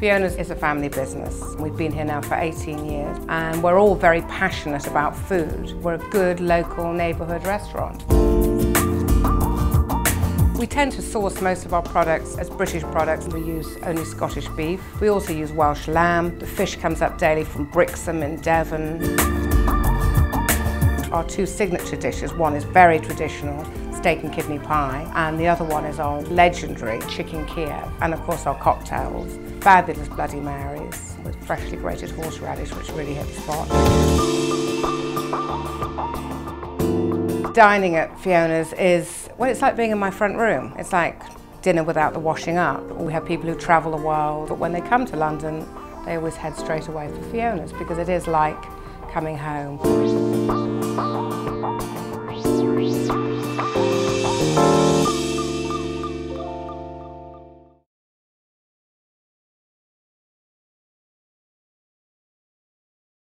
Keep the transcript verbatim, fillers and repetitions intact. Fiona's is a family business. We've been here now for eighteen years and we're all very passionate about food. We're a good local neighbourhood restaurant. We tend to source most of our products as British products. We use only Scottish beef. We also use Welsh lamb. The fish comes up daily from Brixham in Devon. Our two signature dishes, one is very traditional, steak and kidney pie, and the other one is our legendary chicken Kiev, and of course our cocktails, fabulous Bloody Marys with freshly grated horseradish, which really hit the spot. Dining at Fiona's is, well, it's like being in my front room. It's like dinner without the washing up. We have people who travel the world, but when they come to London, they always head straight away for Fiona's because it is like coming home.